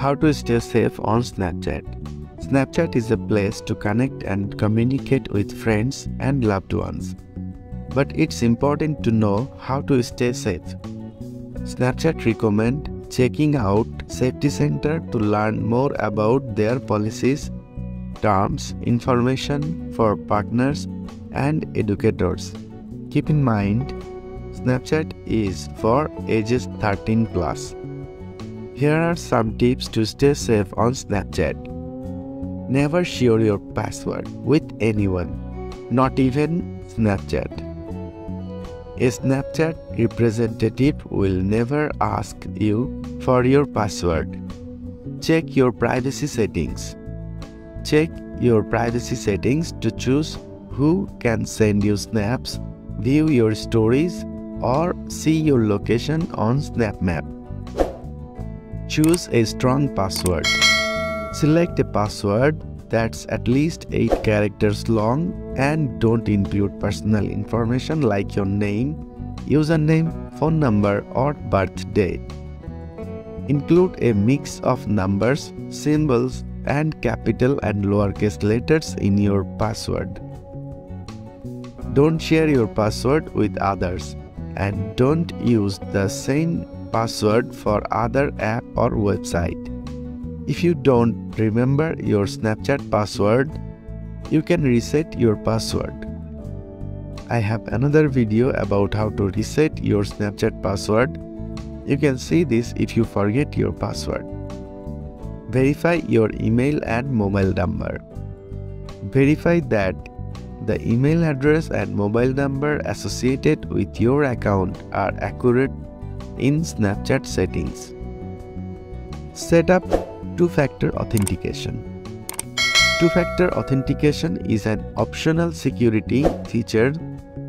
How to stay safe on Snapchat. Snapchat is a place to connect and communicate with friends and loved ones. But it's important to know how to stay safe. Snapchat recommends checking out Safety Center to learn more about their policies, terms, information for partners and educators. Keep in mind, Snapchat is for ages 13+. Here are some tips to stay safe on Snapchat. Never share your password with anyone, not even Snapchat. A Snapchat representative will never ask you for your password. Check your privacy settings. Check your privacy settings to choose who can send you snaps, view your stories, or see your location on SnapMap. Choose a strong password. Select a password that's at least 8 characters long and don't include personal information like your name, username, phone number, or birth date. Include a mix of numbers, symbols, and capital and lowercase letters in your password. Don't share your password with others, and don't use the same password for other app or website. If you don't remember your Snapchat password, you can reset your password. I have another video about how to reset your Snapchat password. You can see this if you forget your password. Verify your email and mobile number. Verify that the email address and mobile number associated with your account are accurate in Snapchat settings. Set up two-factor authentication. Two-factor authentication is an optional security feature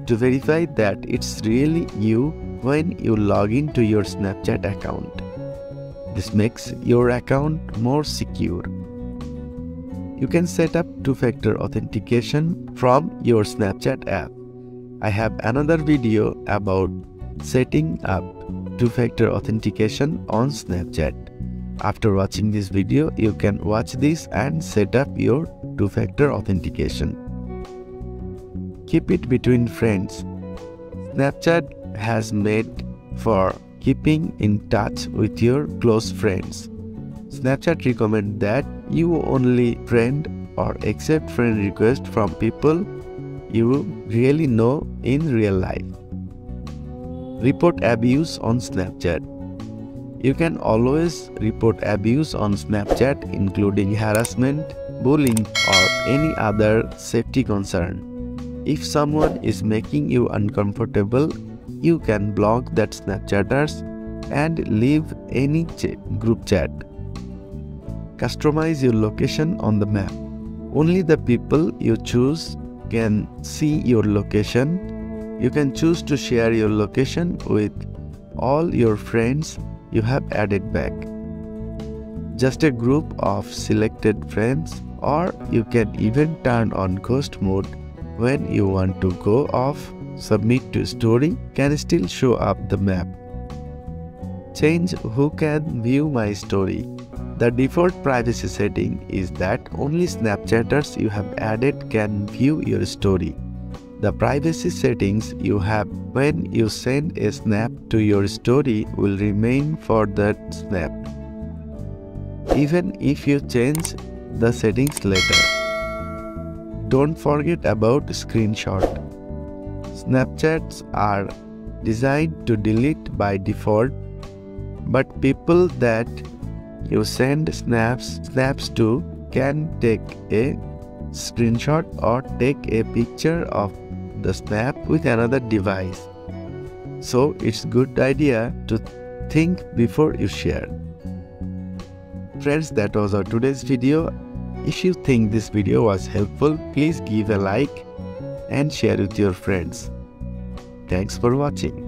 to verify that it's really you when you log into your Snapchat account. This makes your account more secure. You can set up two-factor authentication from your Snapchat app. I have another video about setting up two-factor authentication on Snapchat. After watching this video, you can watch this and set up your two-factor authentication. Keep it between friends. Snapchat has made for keeping in touch with your close friends. Snapchat recommends that you only friend or accept friend requests from people you really know in real life. Report abuse on Snapchat. You can always report abuse on Snapchat, including harassment, bullying, or any other safety concern. If someone is making you uncomfortable, you can block that Snapchatters and leave any group chat. Customize your location on the map. Only the people you choose can see your location. You can choose to share your location with all your friends you have added back, just a group of selected friends, or you can even turn on ghost mode when you want to go off. Submit to story can still show up the map. Change who can view my story. The default privacy setting is that only Snapchatters you have added can view your story. The privacy settings you have when you send a snap to your story will remain for that snap, even if you change the settings later. Don't forget about screenshot. Snapchats are designed to delete by default, but people that you send snaps to can take a screenshot or take a picture of the snap with another device. So it's a good idea to think before you share. Friends, that was our today's video. If you think this video was helpful, please give a like and share with your friends. Thanks for watching.